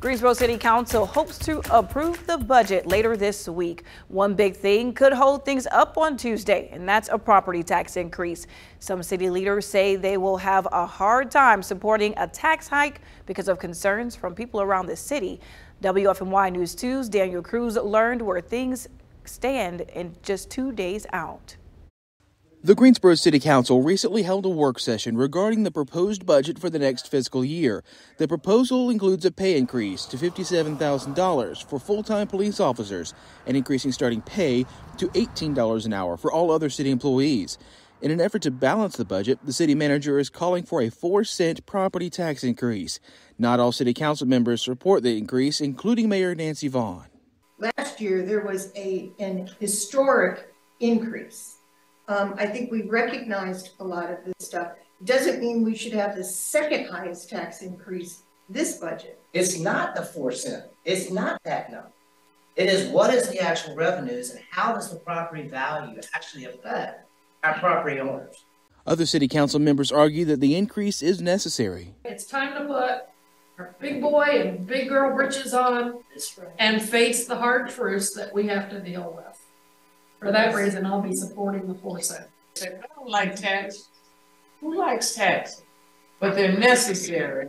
Greensboro City Council hopes to approve the budget later this week. One big thing could hold things up on Tuesday, and that's a property tax increase. Some city leaders say they will have a hard time supporting a tax hike because of concerns from people around the city. WFMY News 2's Daniel Cruz learned where things stand in just 2 days out. The Greensboro City Council recently held a work session regarding the proposed budget for the next fiscal year. The proposal includes a pay increase to $57,000 for full-time police officers and increasing starting pay to $18 an hour for all other city employees. In an effort to balance the budget, the city manager is calling for a 4-cent property tax increase. Not all city council members support the increase, including Mayor Nancy Vaughan. Last year, there was an historic increase. I think we recognized a lot of this stuff. Doesn't mean we should have the second highest tax increase this budget. It's not the 4 cent. It's not that number. It is what is the actual revenues and how does the property value actually affect our property owners. Other city council members argue that the increase is necessary. It's time to put our big boy and big girl britches on and face the hard truths that we have to deal with. For that reason, I'll be supporting the 4 cent. I don't like tax. Who likes tax? But they're necessary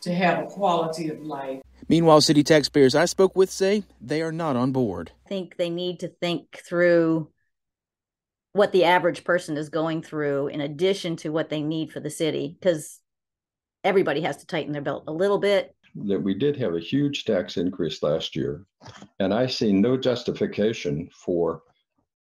to have a quality of life. Meanwhile, city taxpayers I spoke with say they are not on board. I think they need to think through what the average person is going through in addition to what they need for the city, because everybody has to tighten their belt a little bit. That we did have a huge tax increase last year, and I see no justification for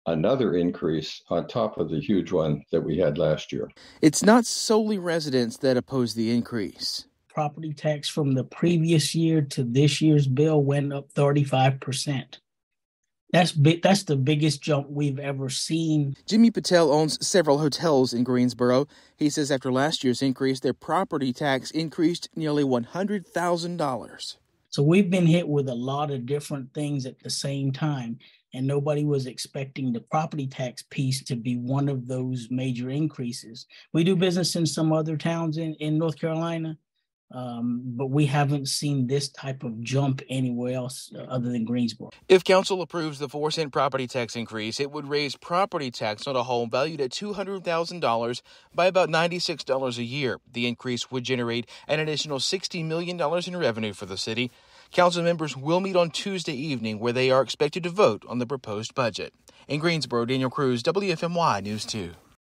another increase on top of the huge one that we had last year. It's not solely residents that oppose the increase. Property tax from the previous year to this year's bill went up 35%. That's the biggest jump we've ever seen. Jimmy Patel owns several hotels in Greensboro. He says after last year's increase, their property tax increased nearly $100,000. So we've been hit with a lot of different things at the same time, and nobody was expecting the property tax piece to be one of those major increases. We do business in some other towns in North Carolina, but we haven't seen this type of jump anywhere else other than Greensboro. If council approves the 4-cent property tax increase, it would raise property tax on a home valued at $200,000 by about $96 a year. The increase would generate an additional $60 million in revenue for the city. Council members will meet on Tuesday evening, where they are expected to vote on the proposed budget. In Greensboro, Daniel Cruz, WFMY News 2.